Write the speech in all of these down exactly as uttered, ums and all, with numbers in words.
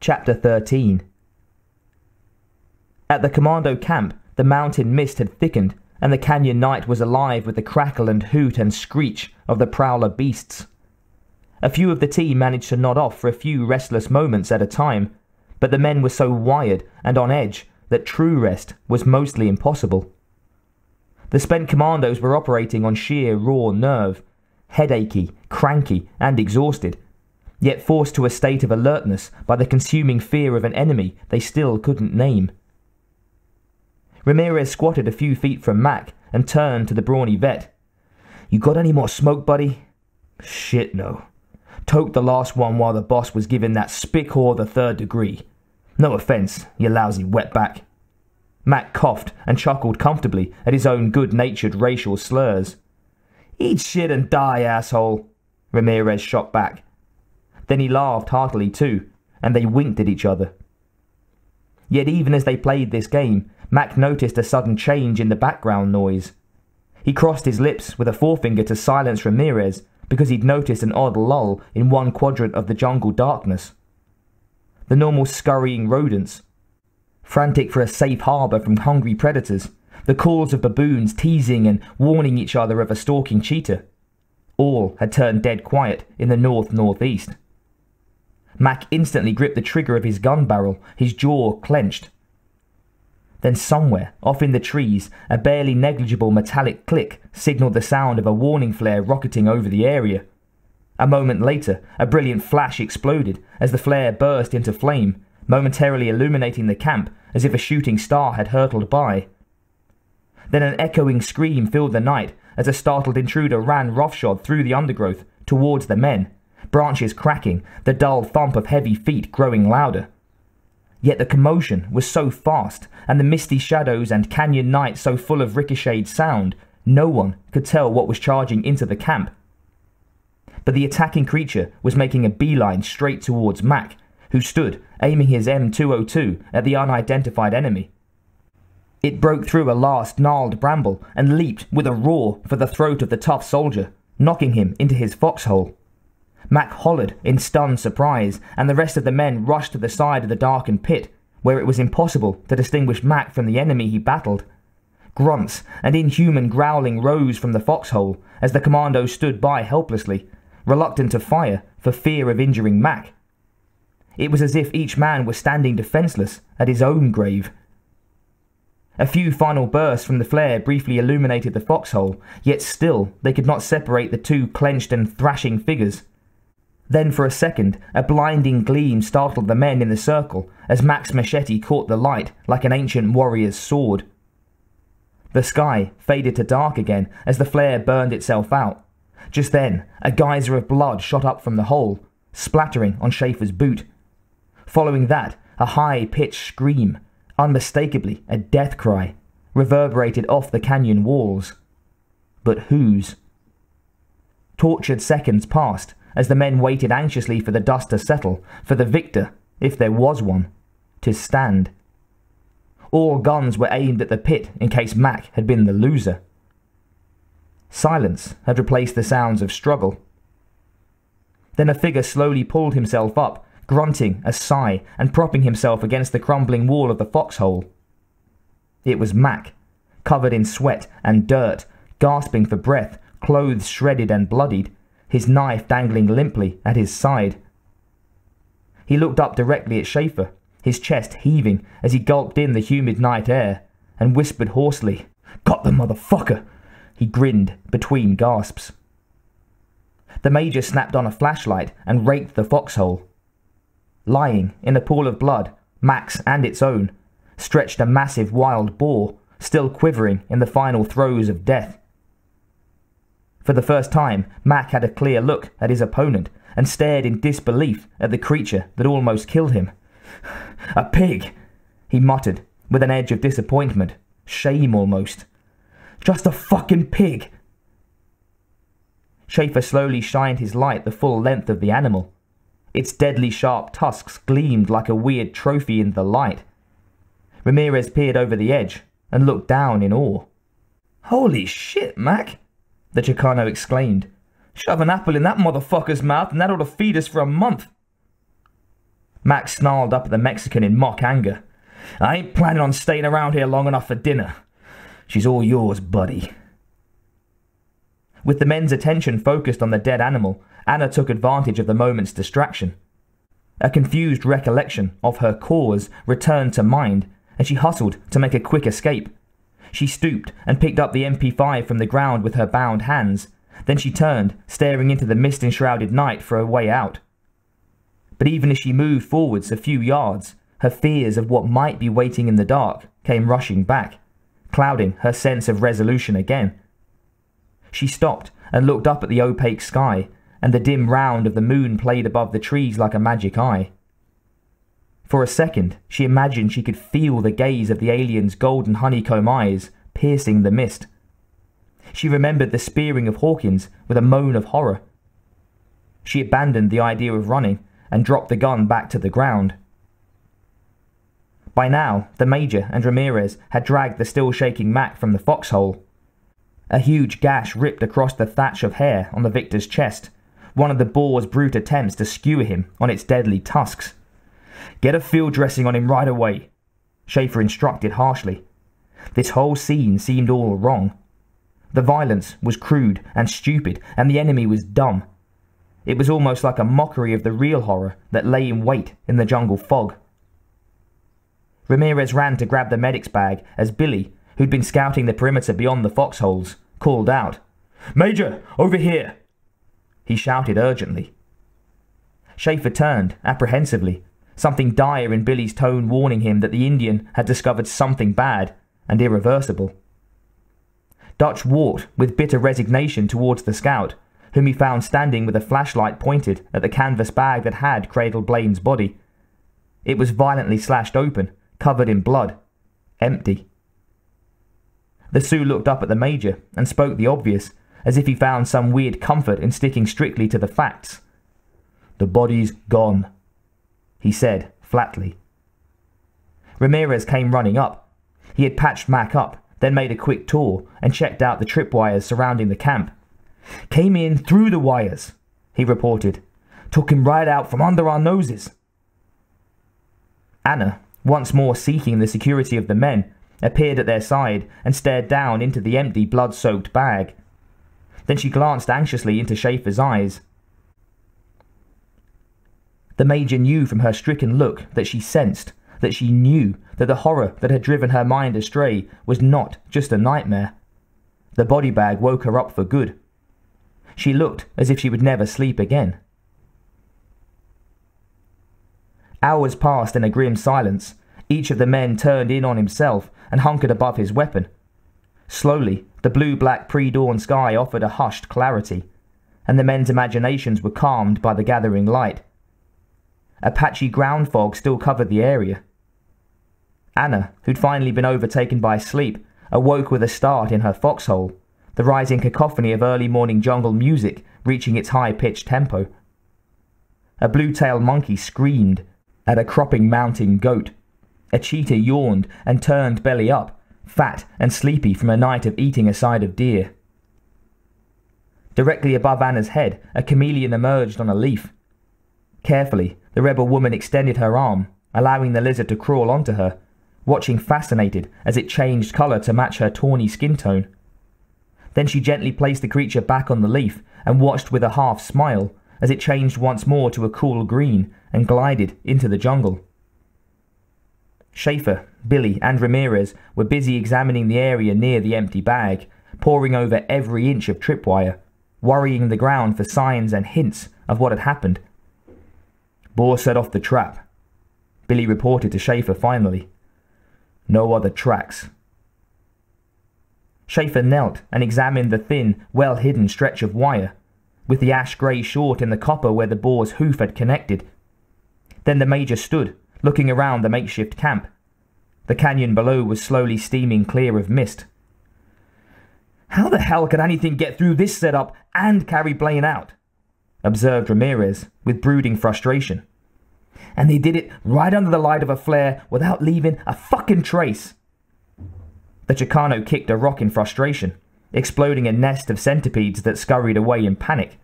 Chapter thirteen. At the commando camp, the mountain mist had thickened, and the canyon night was alive with the crackle and hoot and screech of the prowler beasts. A few of the team managed to nod off for a few restless moments at a time, but the men were so wired and on edge that true rest was mostly impossible. The spent commandos were operating on sheer raw nerve, headachy, cranky, and exhausted, yet forced to a state of alertness by the consuming fear of an enemy they still couldn't name. Ramirez squatted a few feet from Mac and turned to the brawny vet. "You got any more smoke, buddy?" "Shit, no. Toked the last one while the boss was giving that spick whore the third degree. No offense, you lousy wetback." Mac coughed and chuckled comfortably at his own good-natured racial slurs. "Eat shit and die, asshole," Ramirez shot back. Then he laughed heartily too, and they winked at each other. Yet even as they played this game, Mac noticed a sudden change in the background noise. He crossed his lips with a forefinger to silence Ramirez, because he'd noticed an odd lull in one quadrant of the jungle darkness. The normal scurrying rodents, frantic for a safe harbor from hungry predators, the calls of baboons teasing and warning each other of a stalking cheetah, all had turned dead quiet in the north-northeast. Mac instantly gripped the trigger of his gun barrel, his jaw clenched. Then somewhere, off in the trees, a barely negligible metallic click signaled the sound of a warning flare rocketing over the area. A moment later, a brilliant flash exploded as the flare burst into flame, momentarily illuminating the camp as if a shooting star had hurtled by. Then an echoing scream filled the night as a startled intruder ran roughshod through the undergrowth towards the men, branches cracking, the dull thump of heavy feet growing louder. Yet the commotion was so fast, and the misty shadows and canyon night so full of ricocheted sound, no one could tell what was charging into the camp. But the attacking creature was making a beeline straight towards Mac, who stood aiming his M two oh two at the unidentified enemy. It broke through a last gnarled bramble and leaped with a roar for the throat of the tough soldier, knocking him into his foxhole. Mac hollered in stunned surprise, and the rest of the men rushed to the side of the darkened pit, where it was impossible to distinguish Mac from the enemy he battled. Grunts and inhuman growling rose from the foxhole as the commando stood by helplessly, reluctant to fire for fear of injuring Mac. It was as if each man was standing defenseless at his own grave. A few final bursts from the flare briefly illuminated the foxhole, yet still they could not separate the two clenched and thrashing figures. Then for a second, a blinding gleam startled the men in the circle as Mac's machete caught the light like an ancient warrior's sword. The sky faded to dark again as the flare burned itself out. Just then, a geyser of blood shot up from the hole, splattering on Schaefer's boot. Following that, a high-pitched scream, unmistakably a death cry, reverberated off the canyon walls. But whose? Tortured seconds passed, as the men waited anxiously for the dust to settle, for the victor, if there was one, to stand. All guns were aimed at the pit in case Mac had been the loser. Silence had replaced the sounds of struggle. Then a figure slowly pulled himself up, grunting a sigh and propping himself against the crumbling wall of the foxhole. It was Mac, covered in sweat and dirt, gasping for breath, clothes shredded and bloodied, his knife dangling limply at his side. He looked up directly at Schaefer, his chest heaving as he gulped in the humid night air, and whispered hoarsely, "Got the motherfucker!" He grinned between gasps. The major snapped on a flashlight and raked the foxhole. Lying in a pool of blood, Mac's and its own, stretched a massive wild boar, still quivering in the final throes of death. For the first time, Mac had a clear look at his opponent and stared in disbelief at the creature that almost killed him. "A pig," he muttered, with an edge of disappointment, shame almost. "Just a fucking pig." Schaefer slowly shined his light the full length of the animal. Its deadly sharp tusks gleamed like a weird trophy in the light. Ramirez peered over the edge and looked down in awe. "Holy shit, Mac," the Chicano exclaimed. "Shove an apple in that motherfucker's mouth and that ought to feed us for a month." Mac snarled up at the Mexican in mock anger. I ain't planning on staying around here long enough for dinner. She's all yours, buddy. With the men's attention focused on the dead animal, Anna took advantage of the moment's distraction. A confused recollection of her cause returned to mind, and she hustled to make a quick escape. She stooped and picked up the M P five from the ground with her bound hands. Then she turned, staring into the mist-enshrouded night for a way out. But even as she moved forwards a few yards, her fears of what might be waiting in the dark came rushing back, clouding her sense of resolution again. She stopped and looked up at the opaque sky, and the dim round of the moon played above the trees like a magic eye. For a second, she imagined she could feel the gaze of the alien's golden honeycomb eyes piercing the mist. She remembered the spearing of Hawkins with a moan of horror. She abandoned the idea of running and dropped the gun back to the ground. By now, the Major and Ramirez had dragged the still-shaking Mac from the foxhole. A huge gash ripped across the thatch of hair on the victor's chest, one of the boar's brute attempts to skewer him on its deadly tusks. Get a field dressing on him right away, Schaefer instructed harshly. This whole scene seemed all wrong. The violence was crude and stupid, and the enemy was dumb. It was almost like a mockery of the real horror that lay in wait in the jungle fog. Ramirez ran to grab the medic's bag as Billy, who'd been scouting the perimeter beyond the foxholes, called out, "Major, over here!" He shouted urgently. Schaefer turned, apprehensively, something dire in Billy's tone warning him that the Indian had discovered something bad and irreversible. Dutch walked with bitter resignation towards the scout, whom he found standing with a flashlight pointed at the canvas bag that had cradled Blaine's body. It was violently slashed open, covered in blood, empty. The Sioux looked up at the Major and spoke the obvious, as if he found some weird comfort in sticking strictly to the facts. "The body's gone," he said flatly. Ramirez came running up. He had patched Mac up, then made a quick tour and checked out the tripwires surrounding the camp. "Came in through the wires," he reported. "Took him right out from under our noses." Anna, once more seeking the security of the men, appeared at their side and stared down into the empty, blood-soaked bag. Then she glanced anxiously into Schaefer's eyes. The Major knew from her stricken look that she sensed, that she knew, that the horror that had driven her mind astray was not just a nightmare. The body bag woke her up for good. She looked as if she would never sleep again. Hours passed in a grim silence. Each of the men turned in on himself and hunkered above his weapon. Slowly, the blue-black pre-dawn sky offered a hushed clarity, and the men's imaginations were calmed by the gathering light. A patchy ground fog still covered the area. Anna, who'd finally been overtaken by sleep, awoke with a start in her foxhole, the rising cacophony of early morning jungle music reaching its high-pitched tempo. A blue-tailed monkey screamed at a cropping mountain goat. A cheetah yawned and turned belly up, fat and sleepy from a night of eating a side of deer. Directly above Anna's head, a chameleon emerged on a leaf. Carefully, the rebel woman extended her arm, allowing the lizard to crawl onto her, watching fascinated as it changed colour to match her tawny skin tone. Then she gently placed the creature back on the leaf and watched with a half-smile as it changed once more to a cool green and glided into the jungle. Schaefer, Billy, and Ramirez were busy examining the area near the empty bag, poring over every inch of tripwire, worrying the ground for signs and hints of what had happened. "Boar set off the trap," Billy reported to Schaefer finally. "No other tracks." Schaefer knelt and examined the thin, well-hidden stretch of wire, with the ash-grey short in the copper where the boar's hoof had connected. Then the Major stood, looking around the makeshift camp. The canyon below was slowly steaming clear of mist. "How the hell could anything get through this setup and carry Blaine out?" observed Ramirez with brooding frustration. "And they did it right under the light of a flare without leaving a fucking trace." The Chicano kicked a rock in frustration, exploding a nest of centipedes that scurried away in panic.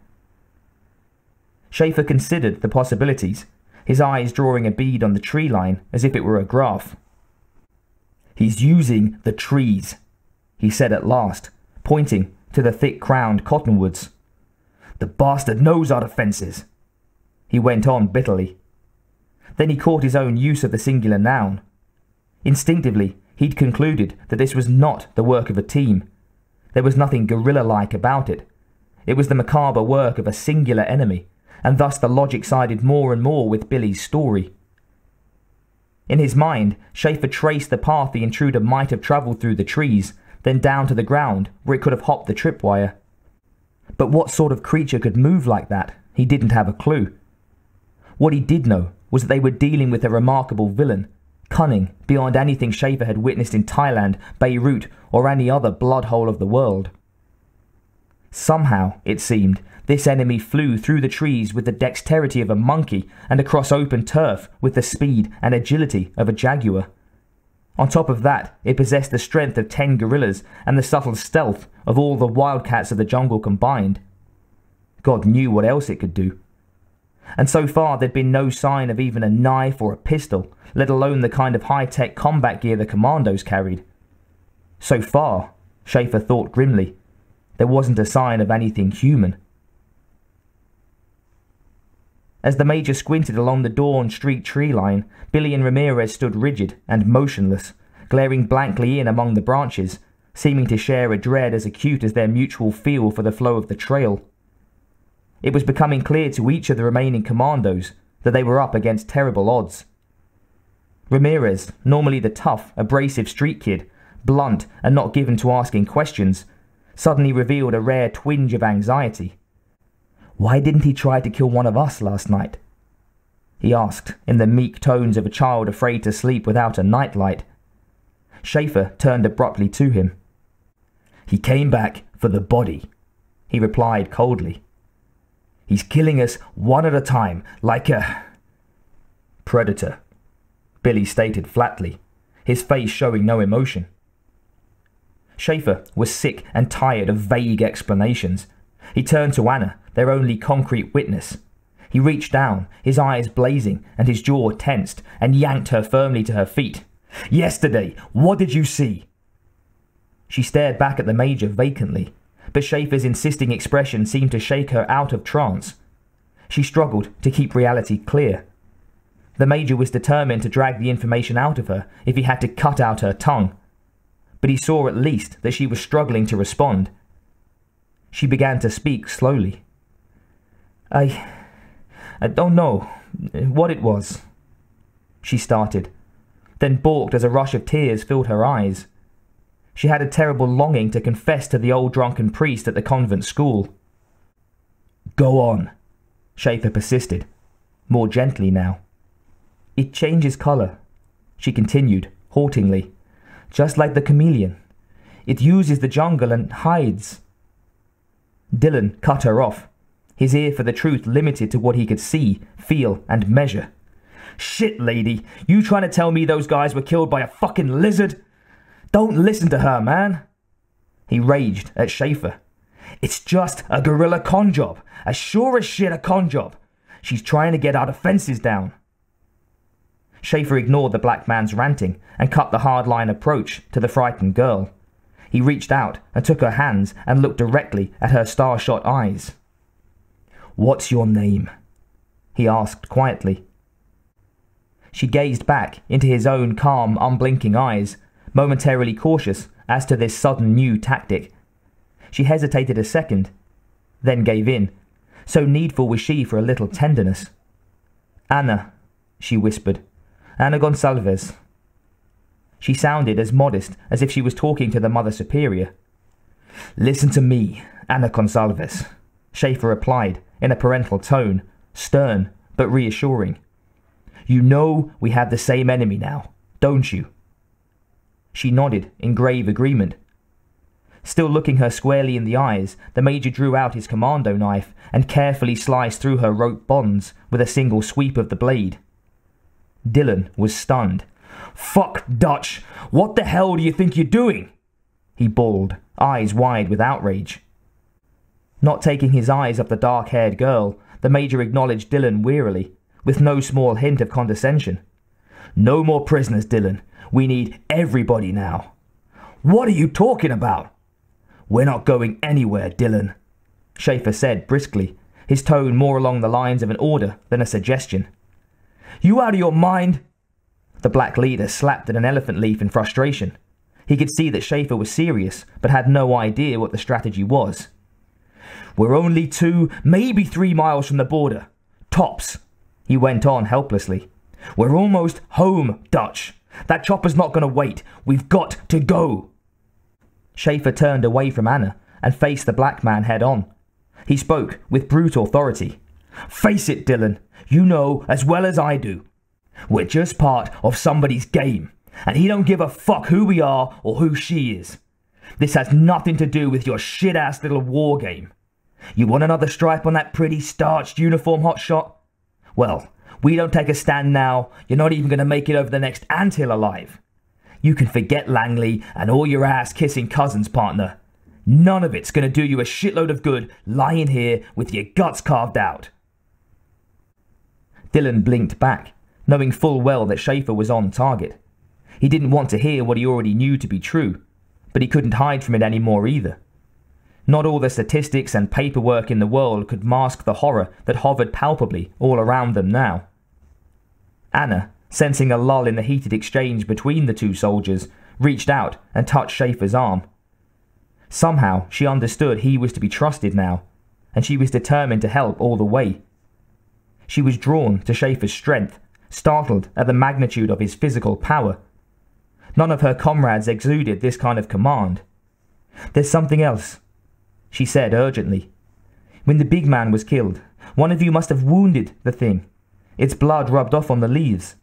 Schaefer considered the possibilities, his eyes drawing a bead on the tree line as if it were a graph. "He's using the trees," he said at last, pointing to the thick-crowned cottonwoods. "The bastard knows our defences," he went on bitterly. Then he caught his own use of the singular noun. Instinctively, he'd concluded that this was not the work of a team. There was nothing guerrilla-like about it. It was the macabre work of a singular enemy, and thus the logic sided more and more with Billy's story. In his mind, Schaefer traced the path the intruder might have travelled through the trees, then down to the ground, where it could have hopped the tripwire. But what sort of creature could move like that? He didn't have a clue. What he did know was that they were dealing with a remarkable villain, cunning beyond anything Schaefer had witnessed in Thailand, Beirut, or any other bloodhole of the world. Somehow, it seemed, this enemy flew through the trees with the dexterity of a monkey and across open turf with the speed and agility of a jaguar. On top of that, it possessed the strength of ten gorillas and the subtle stealth of all the wildcats of the jungle combined. God knew what else it could do. And so far there'd been no sign of even a knife or a pistol, let alone the kind of high-tech combat gear the commandos carried. So far, Schaefer thought grimly, there wasn't a sign of anything human. As the Major squinted along the Dawn Street tree line, Billy and Ramirez stood rigid and motionless, glaring blankly in among the branches, seeming to share a dread as acute as their mutual feel for the flow of the trail. It was becoming clear to each of the remaining commandos that they were up against terrible odds. Ramirez, normally the tough, abrasive street kid, blunt and not given to asking questions, suddenly revealed a rare twinge of anxiety. "Why didn't he try to kill one of us last night?" he asked in the meek tones of a child afraid to sleep without a nightlight. Schaefer turned abruptly to him. "He came back for the body," he replied coldly. "He's killing us one at a time, like a predator," Billy stated flatly, his face showing no emotion. Schaefer was sick and tired of vague explanations. He turned to Anna, their only concrete witness. He reached down, his eyes blazing and his jaw tensed, and yanked her firmly to her feet. "Yesterday, what did you see?" She stared back at the Major vacantly, but Schaefer's insisting expression seemed to shake her out of trance. She struggled to keep reality clear. The Major was determined to drag the information out of her if he had to cut out her tongue. But he saw at least that she was struggling to respond. She began to speak slowly. I... I don't know what it was," she started, then balked as a rush of tears filled her eyes. She had a terrible longing to confess to the old drunken priest at the convent school. "Go on," Schaefer persisted, more gently now. "It changes colour," she continued, haltingly, "just like the chameleon. It uses the jungle and hides." Dillon cut her off, his ear for the truth limited to what he could see, feel, and measure. "Shit, lady, you trying to tell me those guys were killed by a fucking lizard? Don't listen to her, man," he raged at Schaefer. "It's just a gorilla con job, as sure as shit a con job. She's trying to get our defences down." Schaefer ignored the black man's ranting and cut the hard-line approach to the frightened girl. He reached out and took her hands and looked directly at her star-shot eyes. "What's your name?" he asked quietly. She gazed back into his own calm, unblinking eyes, momentarily cautious as to this sudden new tactic. She hesitated a second, then gave in, so needful was she for a little tenderness. "Anna," she whispered. "Anna Gonsalves." She sounded as modest as if she was talking to the Mother Superior. "Listen to me, Anna Gonsalves," Schaefer replied in a parental tone, stern but reassuring. "You know we have the same enemy now, don't you?" She nodded in grave agreement. Still looking her squarely in the eyes, the Major drew out his commando knife and carefully sliced through her rope bonds with a single sweep of the blade. Dillon was stunned. "Fuck, Dutch! What the hell do you think you're doing?" he bawled, eyes wide with outrage. Not taking his eyes off the dark-haired girl, the Major acknowledged Dillon wearily, with no small hint of condescension. "No more prisoners, Dillon. We need everybody now." "What are you talking about?" "We're not going anywhere, Dillon," Schaefer said briskly, his tone more along the lines of an order than a suggestion. "You out of your mind?" The black leader slapped at an elephant leaf in frustration. He could see that Schaefer was serious, but had no idea what the strategy was. "We're only two, maybe three miles from the border. Tops," he went on helplessly. "We're almost home, Dutch. That chopper's not going to wait. We've got to go." Schaefer turned away from Anna and faced the black man head on. He spoke with brute authority. "Face it, Dillon. You know as well as I do. We're just part of somebody's game, and he don't give a fuck who we are or who she is. This has nothing to do with your shit-ass little war game. You want another stripe on that pretty starched uniform, hotshot? Well, we don't take a stand now. You're not even going to make it over the next anthill alive. You can forget Langley and all your ass-kissing cousins, partner. None of it's going to do you a shitload of good lying here with your guts carved out." Dillon blinked back, knowing full well that Schaefer was on target. He didn't want to hear what he already knew to be true, but he couldn't hide from it anymore either. Not all the statistics and paperwork in the world could mask the horror that hovered palpably all around them now. Anna, sensing a lull in the heated exchange between the two soldiers, reached out and touched Schaefer's arm. Somehow she understood he was to be trusted now, and she was determined to help all the way. She was drawn to Schaefer's strength, startled at the magnitude of his physical power. None of her comrades exuded this kind of command. "There's something else," she said urgently. "When the big man was killed, one of you must have wounded the thing. Its blood rubbed off on the leaves."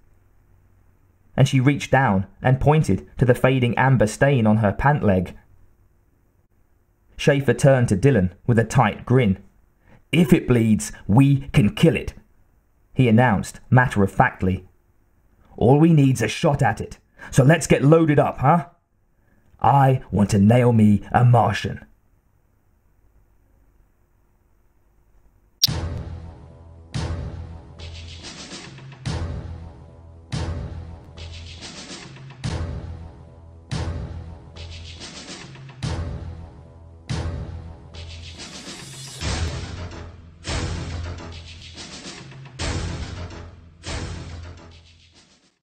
And she reached down and pointed to the fading amber stain on her pant leg. Schaefer turned to Dillon with a tight grin. "If it bleeds, we can kill it," he announced matter-of-factly. "All we need's a shot at it. So let's get loaded up, huh? I want to nail me a Martian.